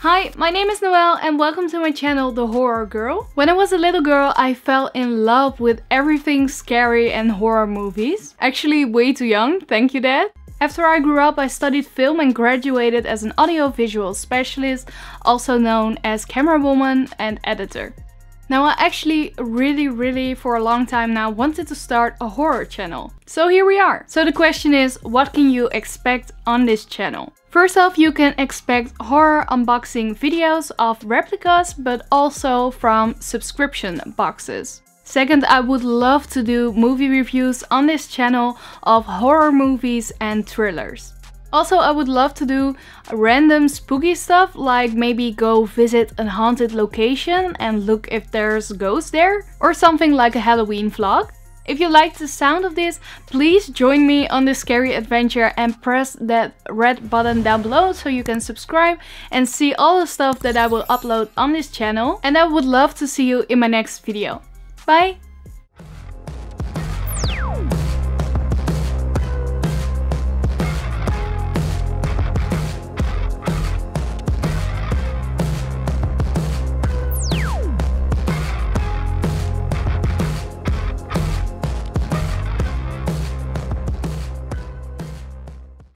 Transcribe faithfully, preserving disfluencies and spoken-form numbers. Hi, my name is Noelle and welcome to my channel, The Horror Girl. When I was a little girl, I fell in love with everything scary and horror movies. Actually, way too young, thank you, Dad. After I grew up, I studied film and graduated as an audiovisual specialist, also known as camerawoman and editor. Now, I actually really, really for a long time now wanted to start a horror channel. So here we are. So the question is, what can you expect on this channel? First off, you can expect horror unboxing videos of replicas, but also from subscription boxes. Second, I would love to do movie reviews on this channel of horror movies and thrillers. Also, I would love to do random spooky stuff, like maybe go visit a haunted location and look if there's ghosts there, or something like a Halloween vlog. If you liked the sound of this, please join me on this scary adventure and press that red button down below so you can subscribe and see all the stuff that I will upload on this channel. And I would love to see you in my next video. Bye!